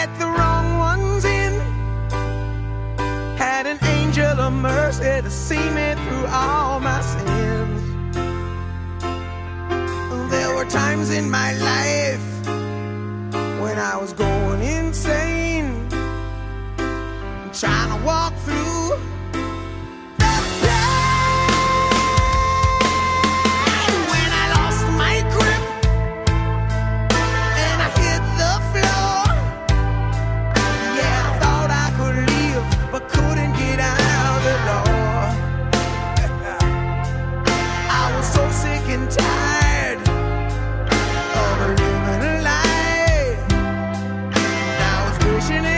let the wrong ones in. Had an angel of mercy to see me through all my sins. There were times in my life when I was going insane, trying to walk through. Vision